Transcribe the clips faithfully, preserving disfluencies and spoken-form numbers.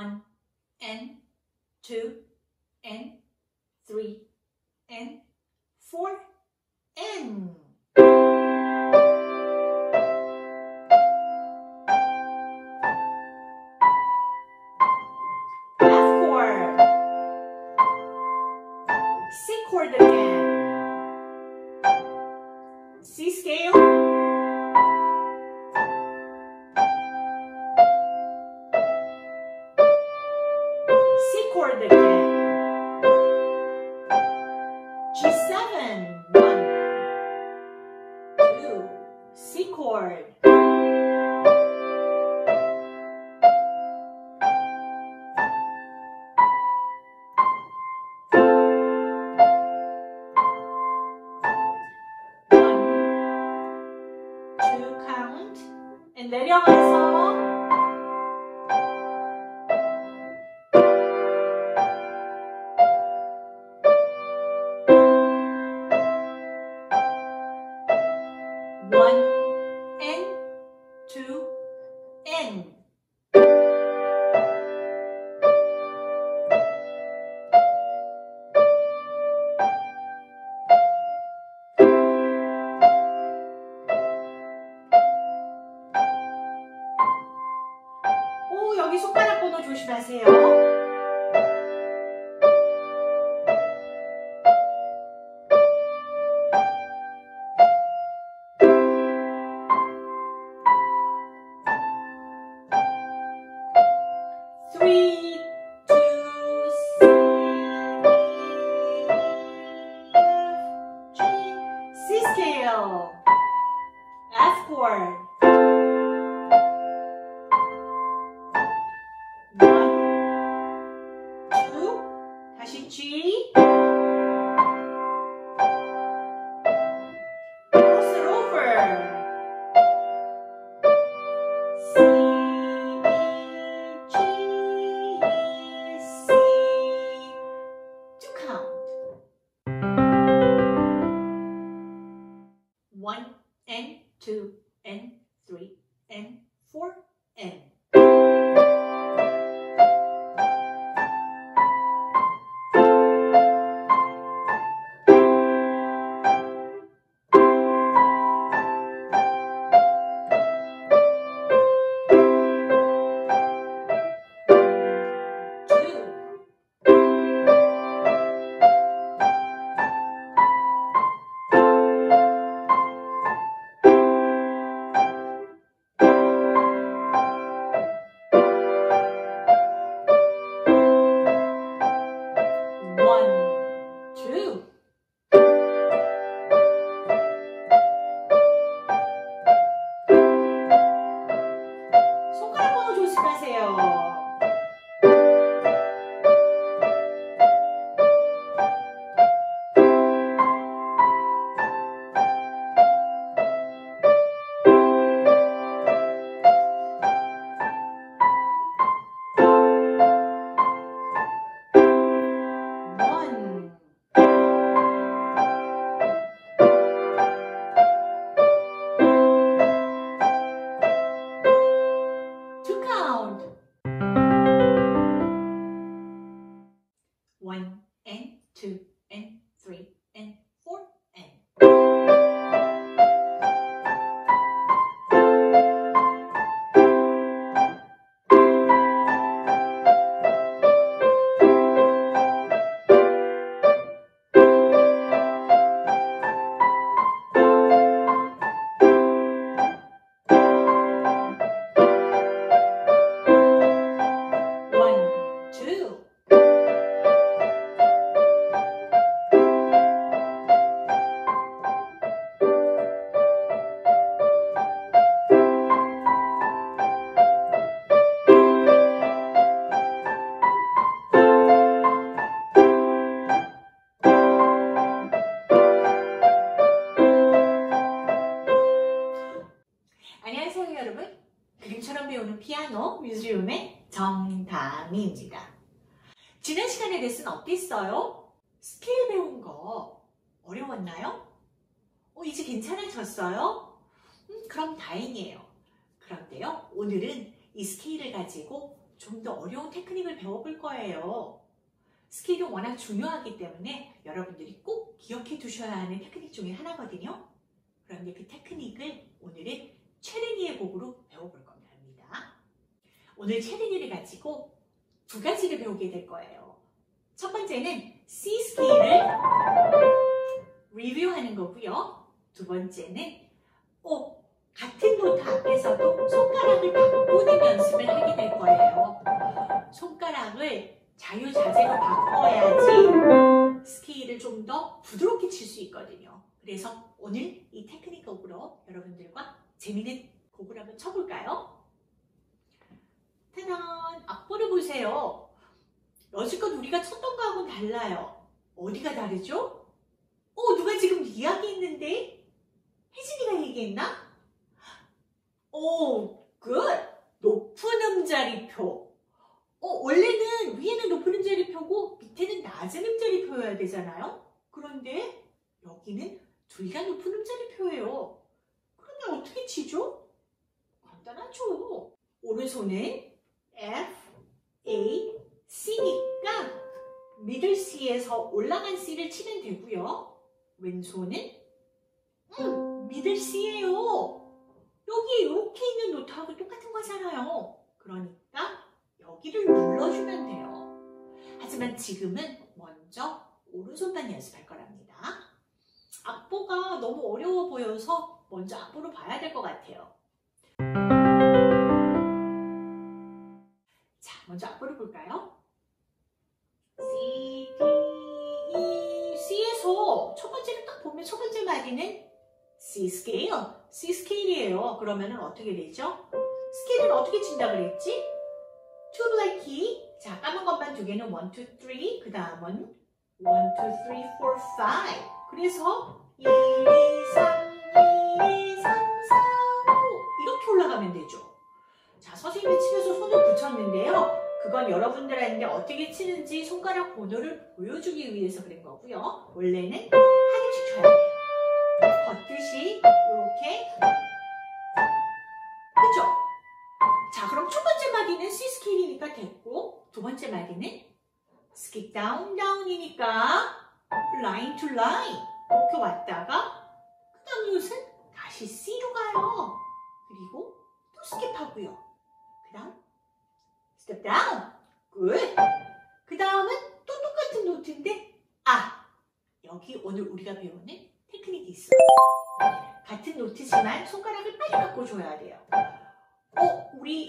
one and two and three and four and 내려가서 one and two and 조심하세요. three, two, C, C scale, F chord. 피아노 뮤지엄의 정다미입니다. 지난 시간의 레슨 어땠어요? 스케일 배운 거 어려웠나요? 어, 이제 괜찮아졌어요? 음, 그럼 다행이에요. 그런데요, 오늘은 이 스케일을 가지고 좀 더 어려운 테크닉을 배워볼 거예요. 스키도 워낙 중요하기 때문에 여러분들이 꼭 기억해 두셔야 하는 테크닉 중에 하나거든요. 그런데 그 테크닉을 오늘은 체르니의 곡으로 배워볼 겁니다. 오늘 체르니를 가지고 두 가지를 배우게 될 거예요. 첫 번째는 C스케일을 리뷰하는 거고요. 두 번째는 오, 같은 노트 앞에서도 손가락을 바꾸는 연습을 하게 될 거예요. 손가락을 자유자재로 바꿔야지 스케일을 좀 더 부드럽게 칠 수 있거든요. 그래서 오늘 이 테크닉 곡으로 여러분들과 재미있는 곡을 한번 쳐볼까요? 짜잔! 악보를 보세요. 여지껏 우리가 쳤던 거하고는 달라요. 어디가 다르죠? 어, 누가 지금 이야기했는데? 혜진이가 얘기했나? 오, 굿! 높은 음자리표. 어, 원래는 위에는 높은 음자리표고 밑에는 낮은 음자리표여야 되잖아요? 그런데 여기는 둘 다 높은 음자리표예요. 그런데 어떻게 치죠? 간단하죠. 오른손은 F, A, C니까 미들 C에서 올라간 C를 치면 되고요. 왼손은 음! 미들 C예요. 여기 이렇게 있는 노트하고 똑같은 거잖아요. 그러니까 여기를 눌러주면 돼요. 하지만 지금은 먼저 오른손만 연습할 거랍니다. 악보가 너무 어려워 보여서 먼저 악보로 봐야 될 것 같아요. 자, 먼저 악보를 볼까요? C, D, E, C에서 첫 번째를 딱 보면 첫 번째 마디는 C 스케일, C 스케일이에요. 그러면은 어떻게 되죠? 스케일은 어떻게 친다 그랬지? 투 black key. 자, 까만 것만 두 개는 일, 이, 삼. 그 다음은 일, 이, 삼, 사, 오. 그래서 일, 이, 삼, 일, 이, 삼, 사, 오. 이렇게 올라가면 되죠. 자, 선생님이 치면서 손을 붙였는데요. 그건 여러분들한테 어떻게 치는지 손가락 번호를 보여주기 위해서 그런 거고요. 원래는 한 개씩 쳐야 돼요. 걷듯이 이렇게, 그죠? 자, 그럼 첫 번째 마디는 C 스케일이니까 됐고, 두 번째 마디는 스킵 다운 다운이니까 라인 투 라인 이렇게 왔다가 그 다음 이것은 다시 C로 가요. 그리고 또 스킵하고요. 그 다음 스텝 다운, 굿. 그 다음은 또 똑같은 노트인데, 아, 여기 오늘 우리가 배우는 테크닉이 있어요. 같은 노트지만 손가락을 빨리 바꿔줘야 돼요. 어, 우리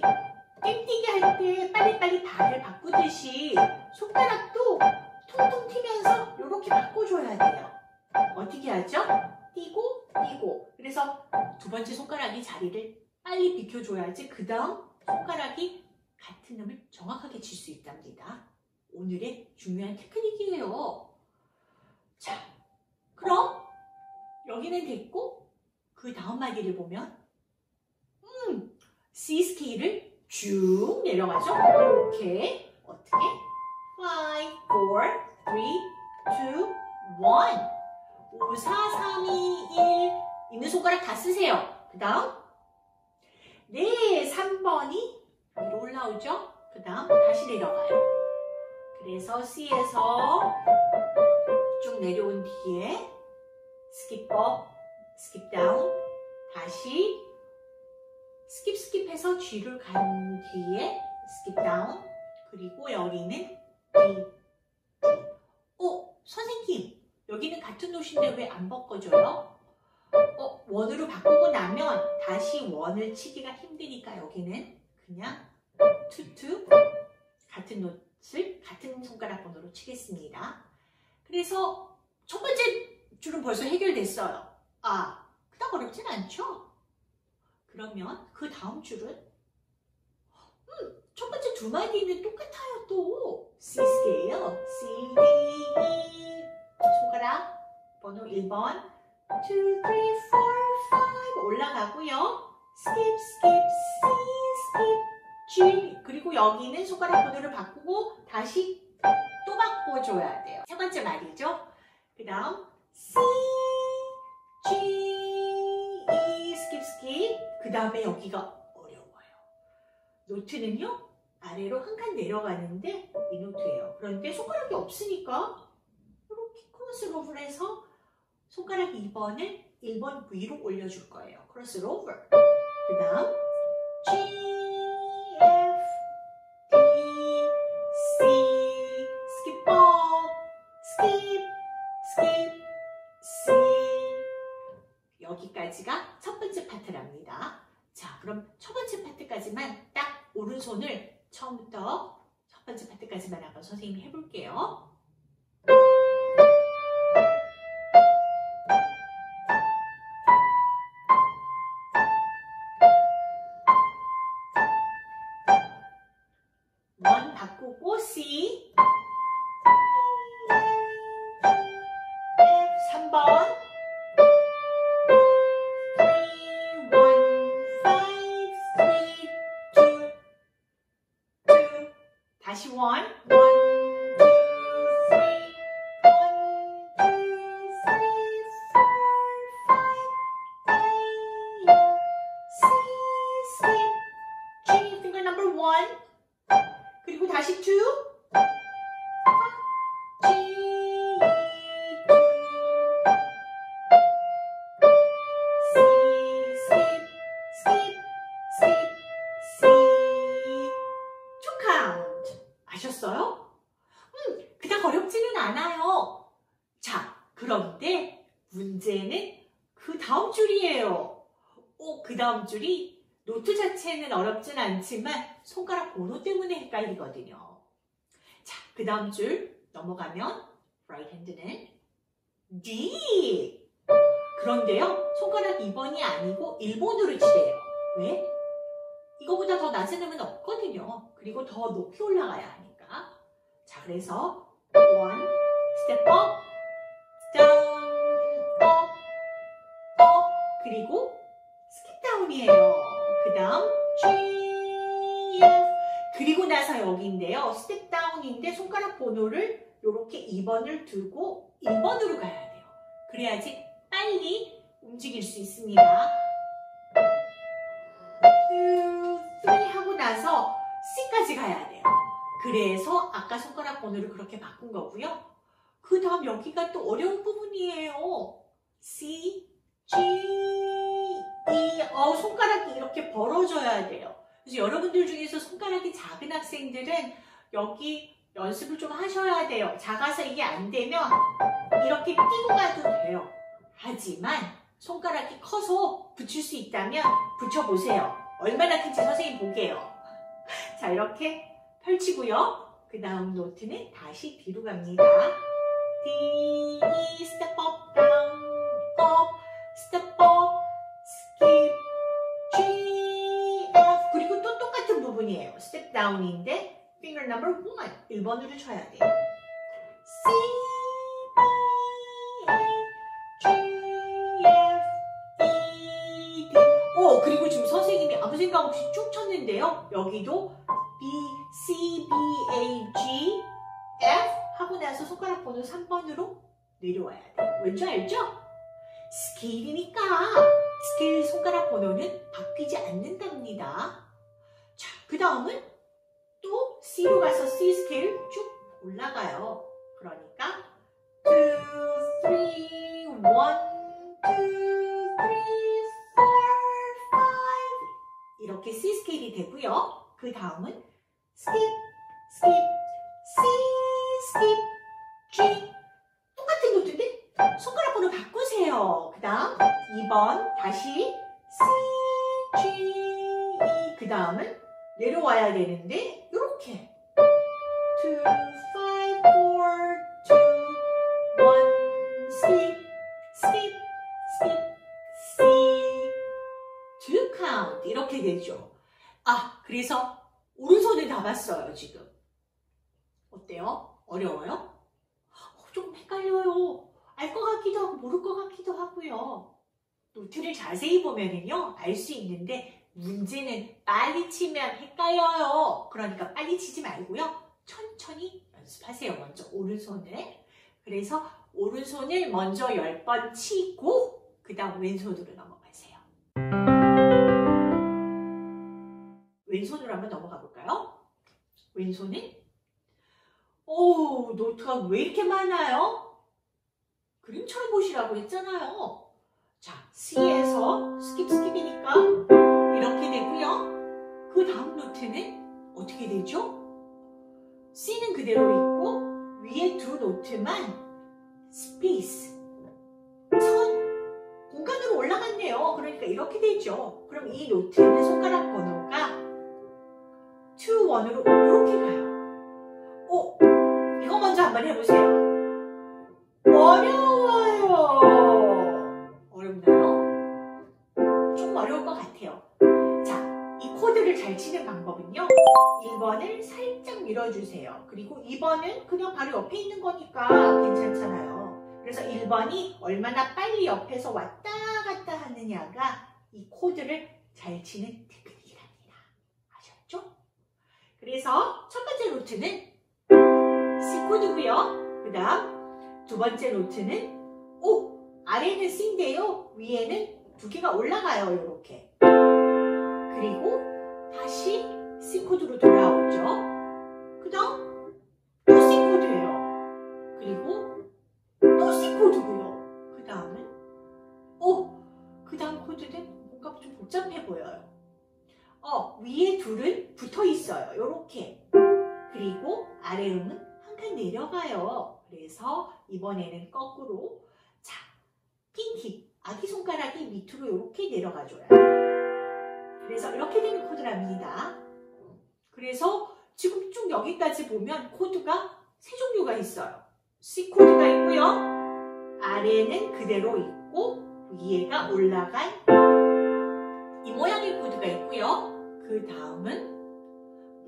땡땡이 할 때 빨리빨리 발을 바꾸듯이 손가락도 통통 튀면서 이렇게 바꿔줘야 돼요. 어떻게 하죠? 띄고 띄고. 그래서 두 번째 손가락이 자리를 빨리 비켜줘야지 그 다음 손가락이 같은 음을 정확하게 칠 수 있답니다. 오늘의 중요한 테크닉이에요. 자, 그럼 여기는 됐고, 그 다음 마디를 보면 음, C 스케일을 쭉 내려가죠? 이렇게 어떻게? 오, 사, 삼, 이, 일 있는 손가락 다 쓰세요. 그 다음 네, 삼 번이 위로 올라오죠? 그 다음 다시 내려가요. 그래서 C에서 쭉 내려온 뒤에 스킵 업, 스킵 다운, 다시 스킵 스킵해서 G를 간 뒤에 스킵 다운, 그리고 여기는 D. 어? 선생님, 여기는 같은 노트인데 왜 안 바꿔줘요? 어? 원으로 바꾸고 나면 다시 원을 치기가 힘드니까 여기는 그냥 투투 같은 노트를 같은 손가락 번호로 치겠습니다. 그래서 첫 번째 줄은 벌써 해결됐어요. 아, 그닥 어렵진 않죠? 그러면 그 다음 줄은 음, 첫 번째 두 마디는 똑같아요. 또 C 스케일, C, D, E 손가락 번호 일 번 이, 삼, 사, 오 올라가고요. 스킵, 스킵, C, 스킵, G. 그리고 여기는 손가락 번호를 바꾸고 다시 또 바꿔줘야 돼요. 세 번째 마디죠. 그 다음 C, G, E, 스킵, 스킵. 그 다음에 여기가 어려워요. 노트는요, 아래로 한 칸 내려가는 데 이 노트예요. 그런데 손가락이 없으니까 이렇게 크로스 오버를 해서 손가락 이 번을 일 번 위로 올려줄 거예요. 크로스 오버. 그 다음 G, F, D, C, skip up, skip, skip, C. 여기까지가 첫 번째 파트랍니다. 자, 그럼 첫 번째 파트까지만 딱 오른손을 처음부터 첫 번째 파트까지만 한번 선생님이 해볼게요. 원 바꾸고 C 삼 번 다시 원, 원, 투, 쓰리, 원, 투, 쓰리, 포, 파이브, 에이, C, skip, G, finger number one, 그리고 다시 two, G, C, skip, skip, skip, C, two count. 아셨어요? 음, 그닥 어렵지는 않아요. 자, 그런데 문제는 그 다음 줄이에요. 오, 그 다음 줄이 노트 자체는 어렵진 않지만 손가락 번호 때문에 헷갈리거든요. 자, 그 다음 줄 넘어가면 right hand는 D. 그런데요, 손가락 이 번이 아니고 일 번으로 칠해요. 왜? 이거보다 더 낮은 음은 없거든요. 그리고 더 높이 올라가야 하니까. 자, 그래서 원, 스텝 업, 다운, 업, 업, 그리고 스킵 다운이에요. 그 다음 G, F, 그리고 나서 여기인데요. 스텝 다운인데 손가락 번호를 이렇게 이 번을 두고 일 번으로 가야 돼요. 그래야지 빨리 움직일 수 있습니다. 나서 C까지 가야 돼요. 그래서 아까 손가락 번호를 그렇게 바꾼 거고요. 그 다음 여기가 또 어려운 부분이에요. C, G, E. 어, 손가락이 이렇게 벌어져야 돼요. 그래서 여러분들 중에서 손가락이 작은 학생들은 여기 연습을 좀 하셔야 돼요. 작아서 이게 안 되면 이렇게 띄고 가도 돼요. 하지만 손가락이 커서 붙일 수 있다면 붙여보세요. 얼마나 큰지 선생님 보게요. 자, 이렇게 펼치고요. 그 다음 노트는 다시 뒤로 갑니다. D, E, step up, down, up, step up, skip, G, F. 그리고 또 똑같은 부분이에요. step down인데 finger number one, 일 번으로 쳐야 돼요. C, E, G, F, E, D. 오, 그리고 지금 선생님이 아무 생각 없이 쭉 쳤는데요. 여기도 B, C, B, A, G, F 하고 나서 손가락 번호 삼 번으로 내려와야 돼요. 왠지 알죠? 스킬이니까 스킬 손가락 번호는 바뀌지 않는답니다. 자, 그 다음은 또 C로 가서 C 스킬 쭉 올라가요. 그러니까 이, 삼, 일, 이, 삼, 사 이렇게 C 스케일이 되고요. 그 다음은 skip, skip, C, skip, G. 똑같은 노트인데 손가락 번호 바꾸세요. 그 다음 이 번 다시 C, G, E. 그 다음은 내려와야 되는데 이렇게 이, 사, 사, 이, 일, skip, skip, skip. two count 이렇게 되죠. 아, 그래서 오른손을 다 봤어요. 지금 어때요? 어려워요? 어, 좀 헷갈려요. 알 것 같기도 하고 모를 것 같기도 하고요. 노트를 자세히 보면은요 알 수 있는데 문제는 빨리 치면 헷갈려요. 그러니까 빨리 치지 말고요 천천히 연습하세요. 먼저 오른손을, 그래서 오른손을 먼저 열 번 치고 그 다음 왼손으로 넘어가세요. 왼손으로 한번 넘어가 볼까요? 왼손이? 어우, 노트가 왜 이렇게 많아요? 그림처럼 보시라고 했잖아요. 자, C에서 스킵 스킵이니까 이렇게 되고요. 그 다음 노트는 어떻게 되죠? C는 그대로 있고 위에 두 노트만 스페이스, 선, 공간으로 올라갔네요. 그러니까 이렇게 되죠. 그럼 이 노트는 손가락 번호가 투, 원으로 이렇게 가요. 오, 이거 먼저 한번 해보세요. 어려워요. 어렵나요? 좀 어려울 것 같아요. 자, 이 코드를 잘 치는 방법은요. 일 번을 살짝 밀어주세요. 그리고 이 번은 그냥 바로 옆에 있는 거니까 괜찮잖아요. 그래서 일 번이 얼마나 빨리 옆에서 왔다 갔다 하느냐가 이 코드를 잘 치는 테크닉이랍니다. 아셨죠? 그래서 첫 번째 노트는 C 코드고요. 그 다음 두 번째 노트는 O, 아래는 C인데요. 위에는 두 개가 올라가요. 이렇게. 그리고 다시 C 코드로 돌아오죠. 그 다음 또 C 코드예요. 그리고 또 C 코드고요. 그 다음은 O. 그 다음 코드는 뭔가 좀 복잡해 보여요. 어, 위에 둘은 붙어 있어요. 이렇게. 그리고 아래 음은 약간 내려가요. 그래서 이번에는 거꾸로, 자, 핀팁, 아기손가락이 밑으로 이렇게 내려가줘요. 그래서 이렇게 되는 코드랍니다. 그래서 지금 쭉 여기까지 보면 코드가 세 종류가 있어요. C 코드가 있고요. 아래는 그대로 있고 위에가 올라간 이 모양의 코드가 있고요. 그 다음은 음,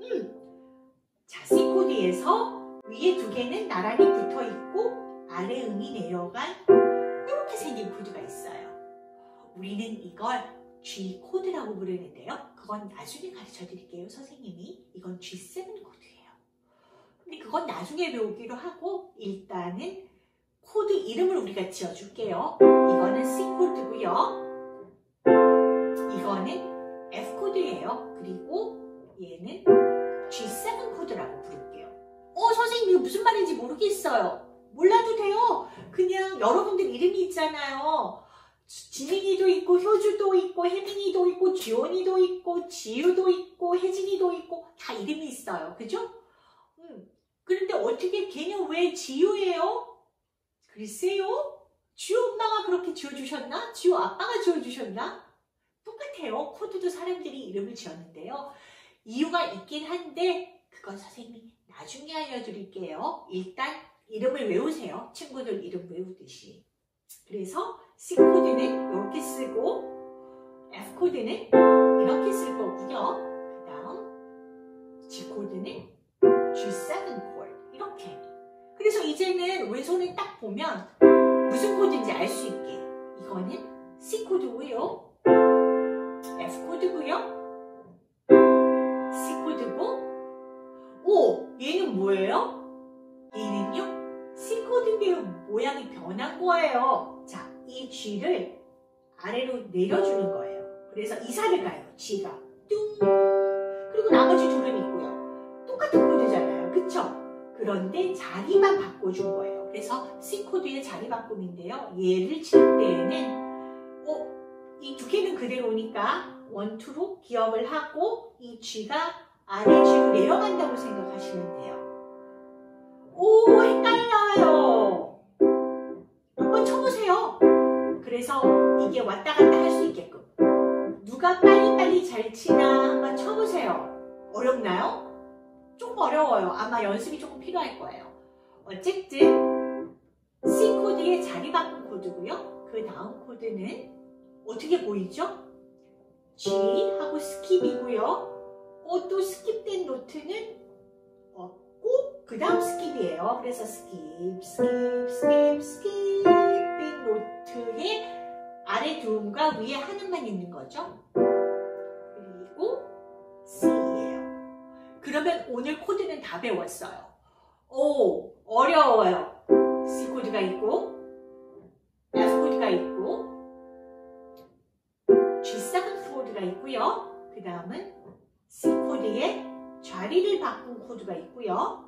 자, C 코드에서 위에 두 개는 나란히 붙어 있고 아래 음이 내려간 이렇게 생긴 코드가 있어요. 우리는 이걸 G 코드라고 부르는데요. 그건 나중에 가르쳐 드릴게요. 선생님이. 이건 지 세븐 코드예요. 근데 그건 나중에 배우기로 하고 일단은 코드 이름을 우리가 지어줄게요. 이거는 C 코드고요. 이거는 F 코드예요. 그리고 얘는 지 세븐 코드라고 부를게요. 어, 선생님 이거 무슨 말인지 모르겠어요. 몰라도 돼요. 그냥 여러분들 이름이 있잖아요. 지민이도 있고 효주도 있고 혜민이도 있고 지원이도 있고 지유도 있고 혜진이도 있고 다 이름이 있어요. 그죠? 음. 그런데 어떻게 걔는 왜 지유예요? 글쎄요. 지유 엄마가 그렇게 지어주셨나? 지유 아빠가 지어주셨나? 똑같아요. 코드도 사람들이 이름을 지었는데요. 이유가 있긴 한데 그건 선생님이 나중에 알려드릴게요. 일단 이름을 외우세요. 친구들 이름 외우듯이. 그래서 C코드는 이렇게 쓰고 F코드는 이렇게 쓸 거고요. 그 다음 G코드는 지 세븐 코드 이렇게. 그래서 이제는 왼손을 딱 보면 무슨 코드인지 알 수 있게. 이거는 C코드고요. F코드고요. 얘는 뭐예요? 얘는요, C코드의 모양이 변한 거예요. 자, 이 G를 아래로 내려주는 거예요. 그래서 이사를 가요, G가. 뚱! 그리고 나머지 둘은 있고요. 똑같은 코드잖아요. 그쵸? 그런데 자리만 바꿔준 거예요. 그래서 C코드의 자리 바꿈인데요. 얘를 칠 때에는, 어, 이 두 개는 그대로니까 원투로 기억을 하고, 이 G가 아래 G로 내려간다고 생각하시면 돼요. 오, 헷갈려요. 한번 쳐보세요. 그래서 이게 왔다 갔다 할 수 있게끔 누가 빨리빨리 잘 치나 한번 쳐보세요. 어렵나요? 조금 어려워요. 아마 연습이 조금 필요할 거예요. 어쨌든 C 코드의 자리 바꾼 코드고요. 그 다음 코드는 어떻게 보이죠? G하고 스킵이고요. 어, 또 스킵된 노트는 없고 그 다음 스킵이에요. 그래서 스킵, 스킵, 스킵, 스킵된 노트에 아래 두 음과 위에 한 음만 있는 거죠. 그리고 C예요. 그러면 오늘 코드는 다 배웠어요. 오, 어려워요. C 코드가 있고 F 코드가 있고 지 세븐 코드가 있고요. 그 다음은 C 코드의 자리를 바꾼 코드가 있고요.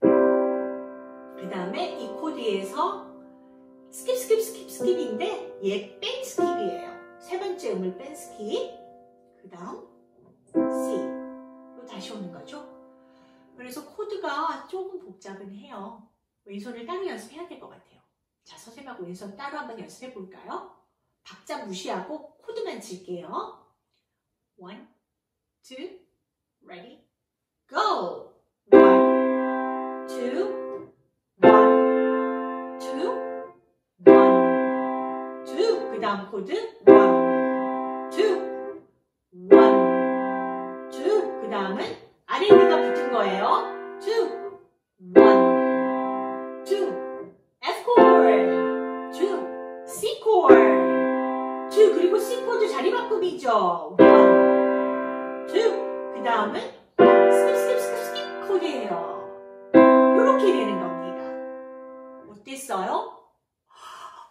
그 다음에 이 코드에서 스킵 스킵 스킵 스킵인데 얘 뺀 스킵이에요. 세 번째 음을 뺀 스킵. 그 다음 C로 다시 오는 거죠. 그래서 코드가 조금 복잡은 해요. 왼손을 따로 연습해야 될 것 같아요. 자, 선생님하고 왼손 따로 한번 연습해 볼까요? 박자 무시하고 코드만 칠게요. One, two, ready, go! One, two, 그 다음 코드 일, 이, 일, 이. 그 다음은 아랫니가 붙은 거예요. 이, 일, 이. F chord, 이, C chord, 이. 그리고 C 코드 자리 바꿈이죠. 일, 이. 그 다음은 스킵, 스킵, 스킵, 스킵 코드예요. 이렇게 되는 겁니다. 어땠어요?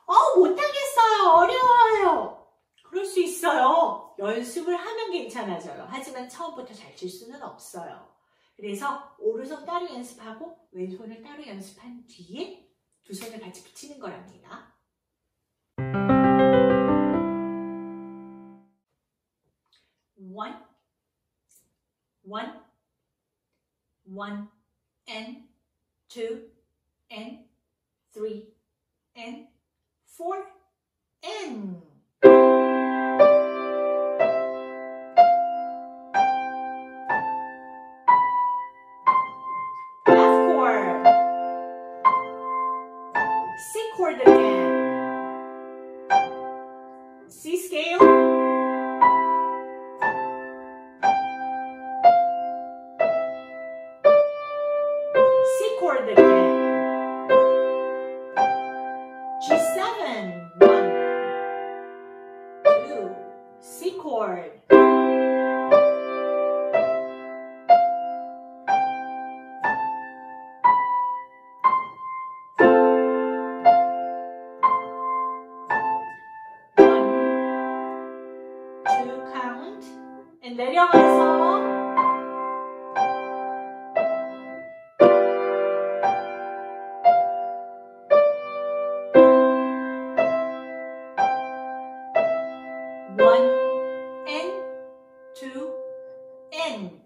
어, 못하겠어요. 어려워요. 그럴 수 있어요. 연습을 하면 괜찮아져요. 하지만 처음부터 잘 칠 수는 없어요. 그래서 오른손 따로 연습하고 왼손을 따로 연습한 뒤에 두 손을 같이 붙이는 거랍니다. One, one, one, and two, and three, and four, N. F chord, C chord again, C scale, C chord again. G seven, one, two, C chord, one, two count, and 내려가서 one, N, two, N.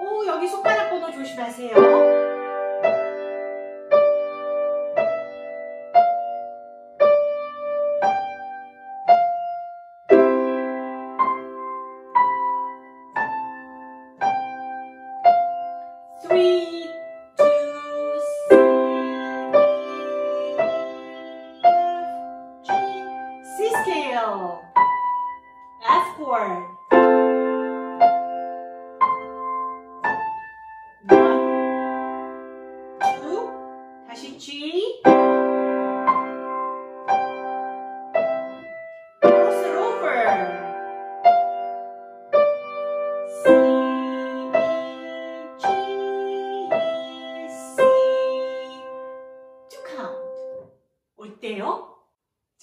오, 여기 손가락 번호 조심하세요. F chord, one, two, 다시 G, cross it over, C, G, C, two count. 어때요?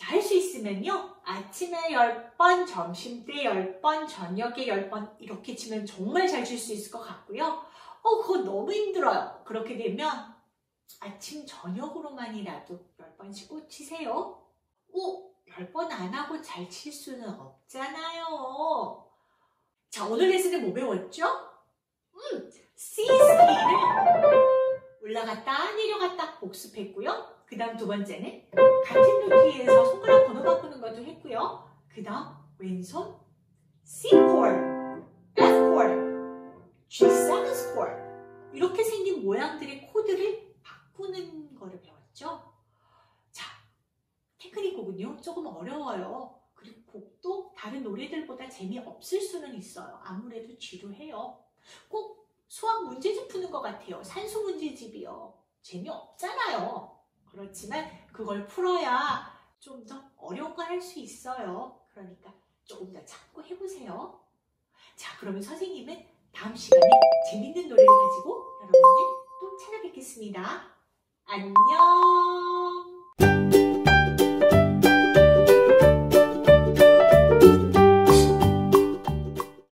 할 수 있으면요, 아침에 열 번, 점심때 열 번, 저녁에 열 번 이렇게 치면 정말 잘 칠 수 있을 것 같고요. 어, 그거 너무 힘들어요. 그렇게 되면 아침, 저녁으로만이라도 열 번씩 꼭 치세요. 오, 열 번 안하고 잘 칠 수는 없잖아요. 자, 오늘 레슨에 뭐 배웠죠? 음, C 스케일을 올라갔다 내려갔다 복습했고요. 그 다음 두 번째는 같은 노트에서 손가락 번호 바꾸는 것도 했고요. 그 다음 왼손 C chord, F chord, G seven chord 이렇게 생긴 모양들의 코드를 바꾸는 거를 배웠죠. 자, 테크닉 곡은요 조금 어려워요. 그리고 곡도 다른 노래들보다 재미없을 수는 있어요. 아무래도 지루해요. 꼭 수학 문제집 푸는 것 같아요. 산수 문제집이요. 재미없잖아요. 그렇지만 그걸 풀어야 좀 더 어려운 걸 할 수 있어요. 그러니까 조금 더 참고 해보세요. 자, 그러면 선생님은 다음 시간에 재밌는 노래를 가지고 여러분들 또 찾아뵙겠습니다. 안녕.